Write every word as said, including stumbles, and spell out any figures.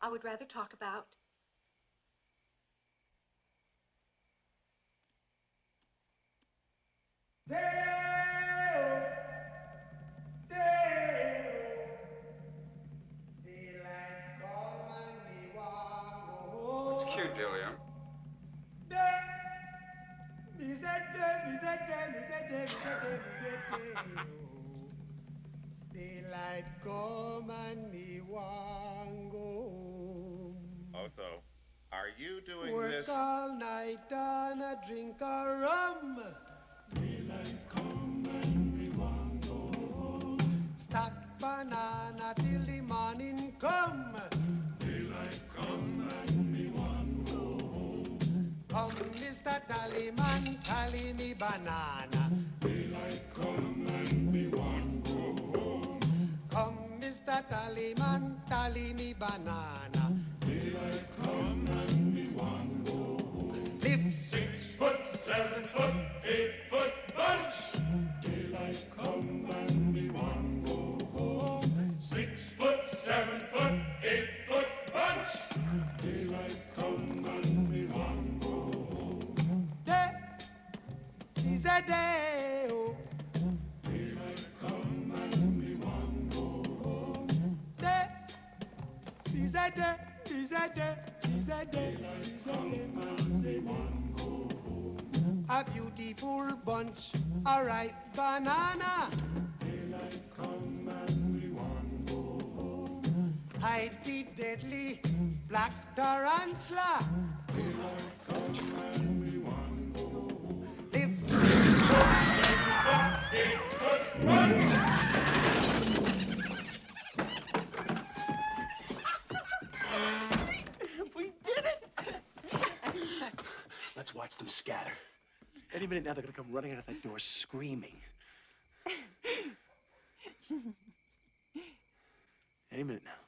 I would rather talk about It's cute, Jillian. Daylight come and me wan go home. Otho, are you doing Work this? Work all night and a drink a rum. Daylight come and me wan go home. Stack banana till the morning come. Daylight come and me wan go home. Come, Mister Tallyman, tally me banana. Daylight come and me wan. Come, Mister Tallyman, tally me banana. Daylight come and me one go home. Live six foot, seven foot, eight foot bunch. Daylight come and me one go home. Six foot, seven foot, eight foot bunch. Daylight come and me one go home. Day is a day. Oh. Is a day, is a day, is a day, is a day. A beautiful bunch, a ripe banana. Daylight come and we want to go home. Hide the deadly black tarantula. Daylight come and we want to go home. Live six foot, let's watch them scatter. Any minute now, they're gonna come running out of that door screaming. Any minute now.